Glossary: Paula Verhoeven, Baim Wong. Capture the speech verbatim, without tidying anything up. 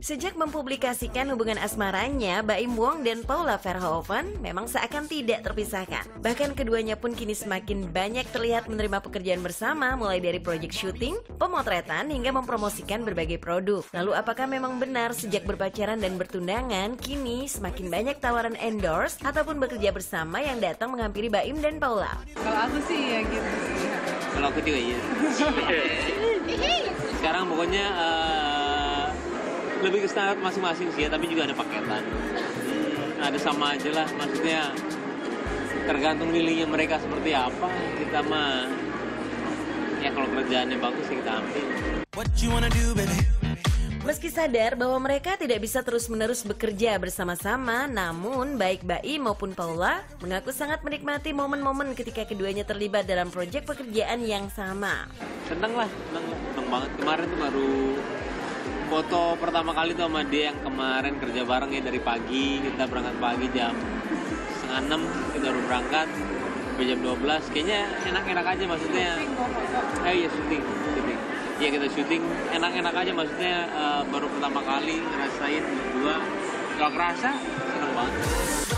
Sejak mempublikasikan hubungan asmaranya, Baim Wong dan Paula Verhoeven memang seakan tidak terpisahkan. Bahkan keduanya pun kini semakin banyak terlihat menerima pekerjaan bersama, mulai dari proyek syuting, pemotretan, hingga mempromosikan berbagai produk. Lalu apakah memang benar sejak berpacaran dan bertundangan, kini semakin banyak tawaran endorse ataupun bekerja bersama yang datang menghampiri Baim dan Paula? Kalau aku sih ya gitu sih. Kalau aku juga iya. Sekarang pokoknya uh, lebih ke standar masing-masing sih ya, tapi juga ada paketan. Ada sama aja lah, maksudnya tergantung nilainya mereka seperti apa. Kita mah ya kalau kerjaannya bagus ya kita ambil. Meski sadar bahwa mereka tidak bisa terus-menerus bekerja bersama-sama, namun baik Baim maupun Paula mengaku sangat menikmati momen-momen ketika keduanya terlibat dalam proyek pekerjaan yang sama. Seneng lah, seneng, seneng banget. Kemarin tuh baru foto pertama kali tuh sama dia yang kemarin kerja bareng ya, dari pagi. Kita berangkat pagi jam setengah enam, kita baru berangkat sampai jam dua belas. Kayaknya enak-enak aja maksudnya. Eh iya, syuting. syuting. Ya kita syuting enak-enak aja maksudnya, uh, baru pertama kali ngerasain berdua, gak kerasa seneng banget.